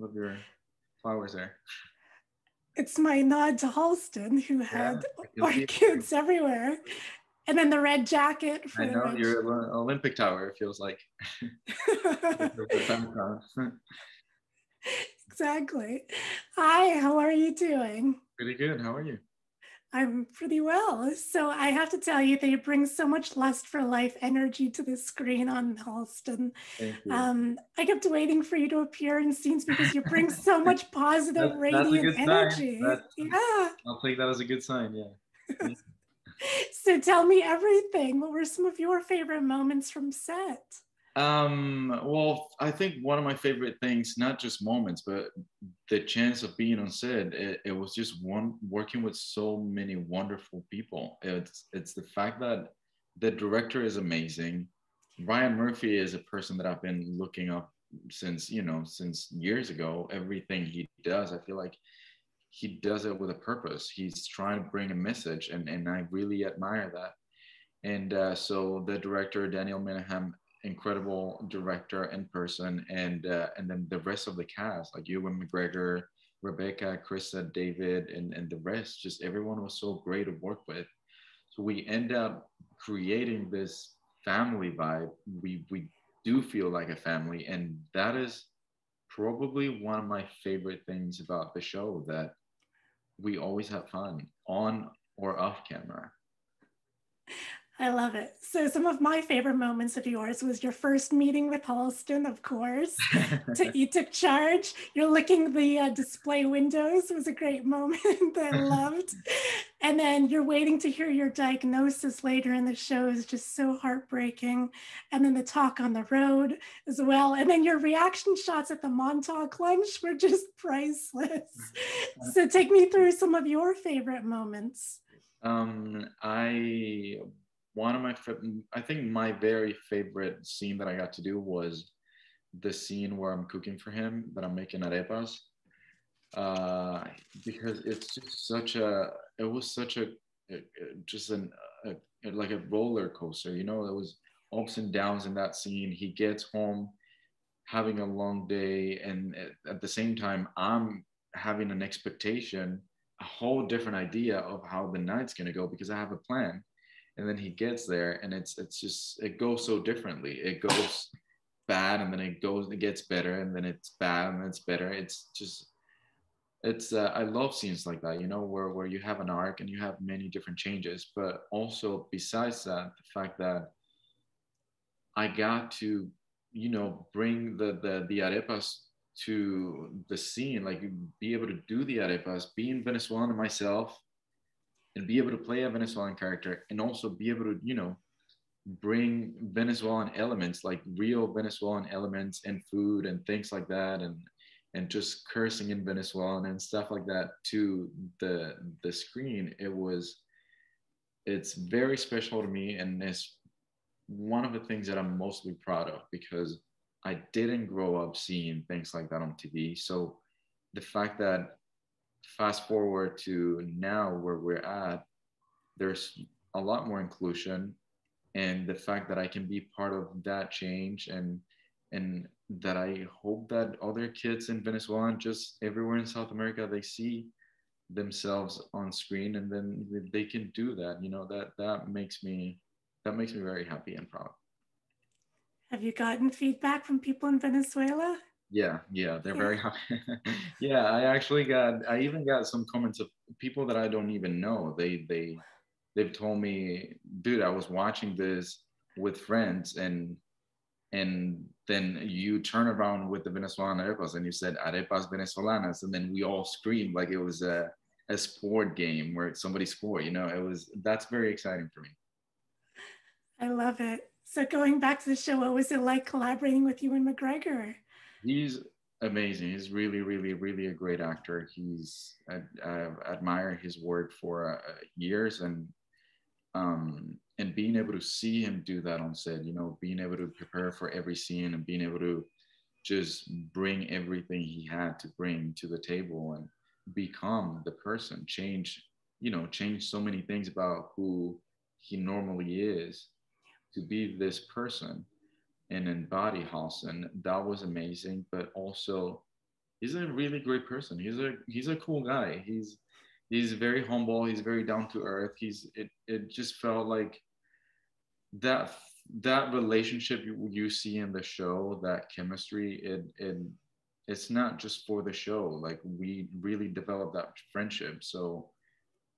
Love your flowers there. It's my nod to Halston, who had orchids everywhere. And then the red jacket. For I know, your Olympic Tower, it feels like. Exactly. Hi, how are you doing? Pretty good. How are you? I'm pretty well. So I have to tell you that you bring so much lust for life energy to the screen on Halston. Thank you. I kept waiting for you to appear in scenes because you bring so much positive, radiant energy. Yeah. I'll take that as a good sign, yeah. So tell me everything. What were some of your favorite moments from set? Well, I think one of my favorite things, not just moments, but the chance of being on set, it was just working with so many wonderful people. It's the fact that the director is amazing. Ryan Murphy is a person that I've been looking up since years ago. Everything he does, I feel like he does it with a purpose. He's trying to bring a message, and I really admire that. And so the director, Daniel Minahan, incredible director and person, and then the rest of the cast, like Ewan McGregor, Rebecca, Krista, David, and the rest. Just everyone was so great to work with. So we end up creating this family vibe. We do feel like a family, and that is probably one of my favorite things about the show, that we always have fun on or off camera. I love it. So some of my favorite moments of yours was your first meeting with Halston, of course. You took charge. You're licking the display windows was a great moment that I loved. And then you're waiting to hear your diagnosis later in the show is just so heartbreaking. And then the talk on the road as well. And then your reaction shots at the Montauk lunch were just priceless. So take me through some of your favorite moments. I think my very favorite scene that I got to do was the scene where I'm cooking for him, that I'm making arepas, because it's just like a roller coaster, you know. It was ups and downs in that scene. He gets home having a long day, and at the same time, I'm having an expectation, a whole different idea of how the night's gonna go because I have a plan. And then he gets there, and it goes so differently. It goes bad, and then it gets better, and then it's bad, and then it's better. I love scenes like that, you know, where you have an arc and you have many different changes. But also besides that, the fact that I got to, you know, bring the arepas to the scene, like be able to do the arepas, being Venezuelan myself, and be able to play a Venezuelan character, and also be able to, you know, bring Venezuelan elements, like real Venezuelan elements and food and things like that, and just cursing in Venezuelan and stuff like that to the screen. It's very special to me, and it's one of the things that I'm mostly proud of, because I didn't grow up seeing things like that on TV. So the fact that fast forward to now where we're at, there's a lot more inclusion, and the fact that I can be part of that change, and that I hope that other kids in Venezuela and just everywhere in South America, they see themselves on screen, and then they can do that, you know. That makes me very happy and proud. Have you gotten feedback from people in Venezuela? Yeah, they're very happy. Yeah, I even got some comments of people that I don't even know. They've told me, dude, I was watching this with friends, and then you turn around with the Venezuelan arepas and you said arepas venezolanas, and then we all screamed like it was a sport game where somebody scored, you know. That's very exciting for me. I love it. So going back to the show, what was it like collaborating with Ewan McGregor? He's amazing. He's really, really, really a great actor. I admire his work for years, and being able to see him do that on set, you know, being able to prepare for every scene and being able to just bring everything he had to bring to the table and become the person, change so many things about who he normally is to be this person and embody Halston. That was amazing. But also he's a really great person. He's a cool guy. He's very humble. He's very down to earth. It just felt like that relationship you see in the show, that chemistry, it's not just for the show. Like, we really developed that friendship. So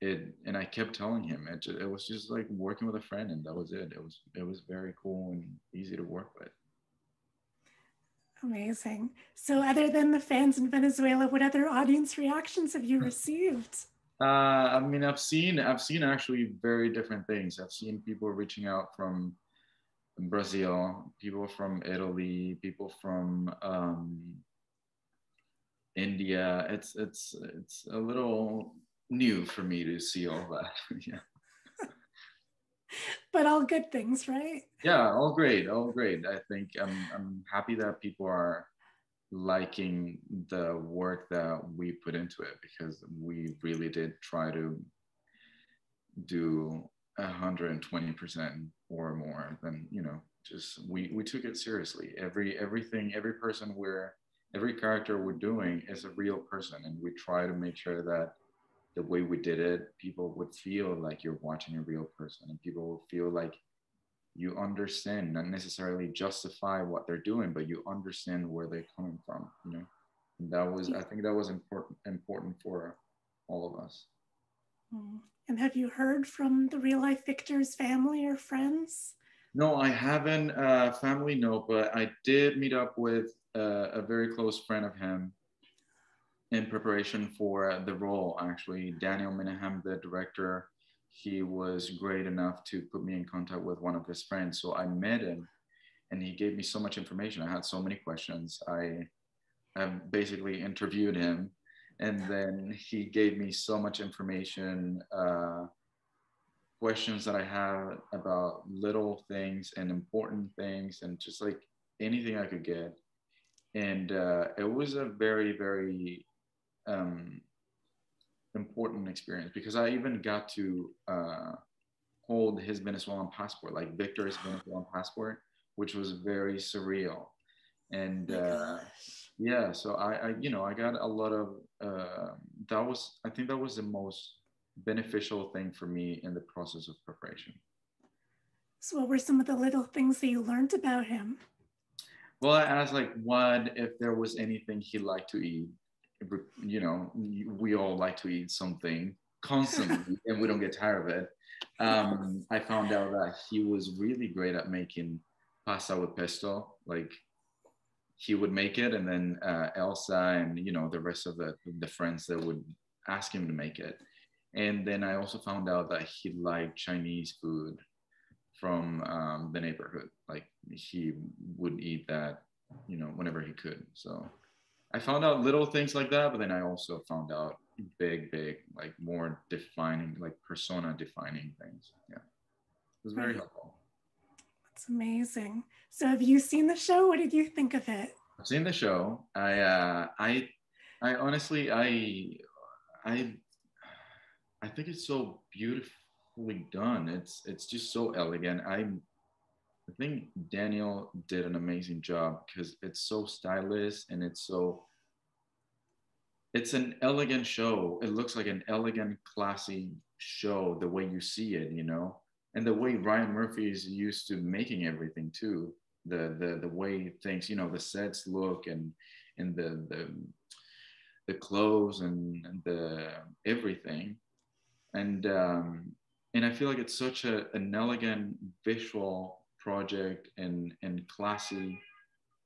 and I kept telling him, it was just like working with a friend, and that was it. It was very cool and easy to work with. Amazing. So other than the fans in Venezuela, what other audience reactions have you received? I mean, I've seen actually very different things. I've seen people reaching out from Brazil, people from Italy, people from India. It's a little new for me to see all that. Yeah. But all good things, right? Yeah, all great. I think I'm happy that people are liking the work that we put into it, because we really did try to do 120% or more than, just we took it seriously. Every character we're doing is a real person, and we try to make sure that the way we did it, people would feel like you're watching a real person, and people will feel like you understand, not necessarily justify what they're doing, but you understand where they're coming from, And I think that was important for all of us. And have you heard from the real life Victor's family or friends? No, I haven't. Family, no, but I did meet up with a very close friend of him in preparation for the role, actually. Daniel Minahan, the director, he was great enough to put me in contact with one of his friends. So I met him, and he gave me so much information. I had so many questions. I basically interviewed him, and then he gave me so much information, questions that I had about little things and important things, and just like anything I could get. And it was a very, very important experience, because I even got to hold his Venezuelan passport, like Victor's Venezuelan passport, which was very surreal. And yeah, so I got a lot of, I think that was the most beneficial thing for me in the process of preparation. So what were some of the little things that you learned about him? Well, I asked, like, what if there was anything he liked to eat? We all like to eat something constantly and we don't get tired of it. I found out that he was really great at making pasta with pesto. Like, he would make it, and then Elsa and the rest of the friends that would ask him to make it. And then I also found out that he liked Chinese food from the neighborhood. Like, he would eat that whenever he could. So I found out little things like that, but then I also found out big, like, more defining, like, persona defining things. Yeah, it was very helpful. That's amazing. So have you seen the show? What did you think of it? I've seen the show. I honestly, I think it's so beautifully done. It's just so elegant. I think Daniel did an amazing job, because it's so stylish, and it's an elegant show. It looks like an elegant, classy show, the way you see it, and the way Ryan Murphy is used to making everything too, the way things, the sets look, and the clothes, and the everything. And I feel like it's such an elegant visual project and classy,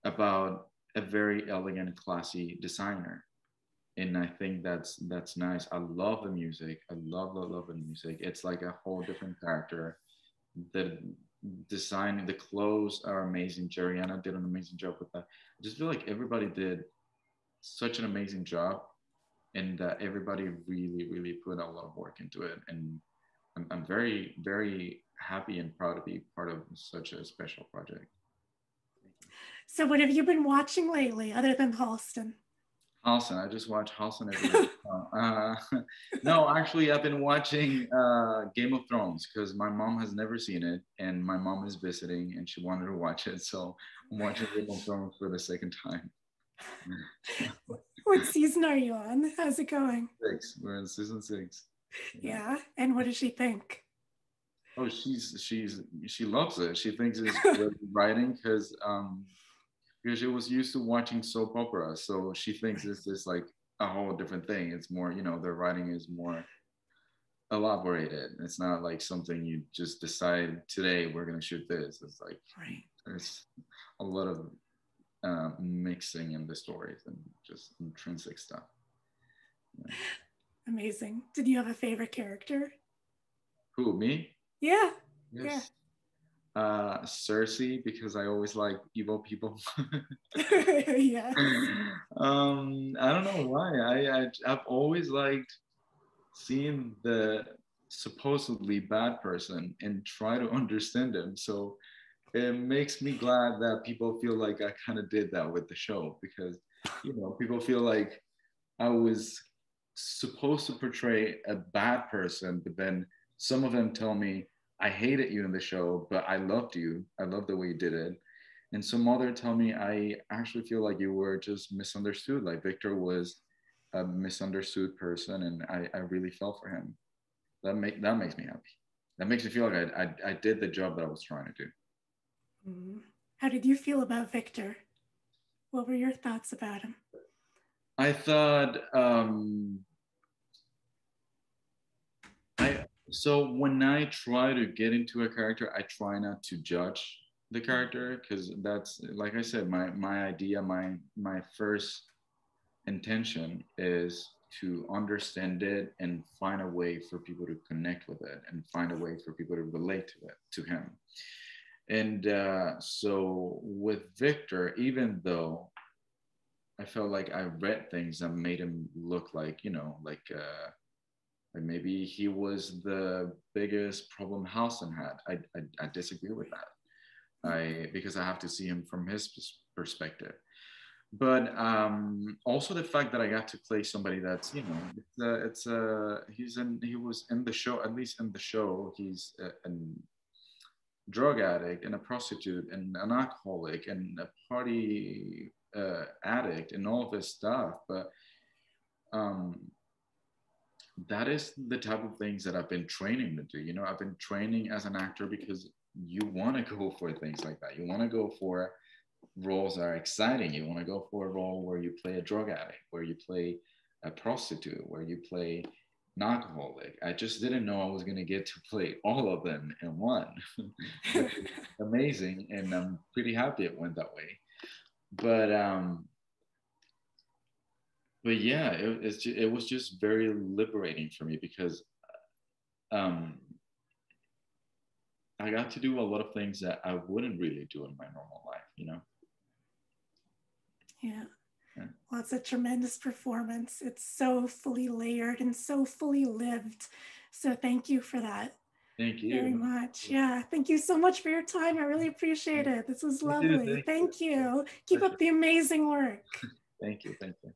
about a very elegant, classy designer. And I think that's nice. I love the music. I love the music. It's like a whole different character. The design, the clothes are amazing. Jerrianna did an amazing job with that. I just feel like everybody did such an amazing job, and everybody really, really put a lot of work into it. And I'm very, very happy and proud to be part of such a special project. So what have you been watching lately, other than Halston? Halston, I just watch Halston every day. No, actually, I've been watching Game of Thrones, because my mom has never seen it, and my mom is visiting, and she wanted to watch it, so I'm watching Game of Thrones for the second time. What season are you on? How's it going? 6. We're in season 6. Yeah. And what does she think? Oh, she loves it. She thinks it's good writing because she was used to watching soap opera, so she thinks this is like a whole different thing. It's more, you know, the writing is more elaborated. It's not like something you just decide today we're gonna shoot this. It's like there's a lot of mixing in the stories and just intrinsic stuff. Yeah. Amazing. Did you have a favorite character? Who, me? Yeah. Yes. Yeah. Cersei, because I always like evil people. Yeah. I don't know why. I've always liked seeing the supposedly bad person and try to understand them. So it makes me glad that people feel like I kind of did that with the show, because, you know, people feel like I was supposed to portray a bad person, but then some of them tell me, I hated you in the show, but I loved you. I loved the way you did it. And some other tell me, I actually feel like you were just misunderstood. Like Victor was a misunderstood person, and I really fell for him. That makes me happy. That makes me feel like I did the job that I was trying to do. Mm-hmm. How did you feel about Victor? What were your thoughts about him? I thought, so when I try to get into a character, I try not to judge the character, because that's, like I said, my idea, my first intention is to understand it and find a way for people to connect with it and find a way for people to relate to it, to him. And so with Victor, even though I felt like I read things that made him look like, you know, and maybe he was the biggest problem Halston had. I disagree with that, because I have to see him from his perspective. But also the fact that I got to play somebody that's, you know, he was in the show, at least in the show, he's a drug addict and a prostitute and an alcoholic and a party addict and all of this stuff. But that is the type of things that I've been training to do. You know, I've been training as an actor because you want to go for things like that. You want to go for roles that are exciting. You want to go for a role where you play a drug addict, where you play a prostitute, where you play an alcoholic. I just didn't know I was going to get to play all of them in one. Amazing, and I'm pretty happy it went that way. But yeah, it was just very liberating for me, because I got to do a lot of things that I wouldn't really do in my normal life, you know? Yeah. Well, it's a tremendous performance. It's so fully layered and so fully lived. So thank you for that. Thank you very much. Yeah. Thank you so much for your time. I really appreciate it. This was lovely. Thank you. Keep up the amazing work. Thank you. Thank you.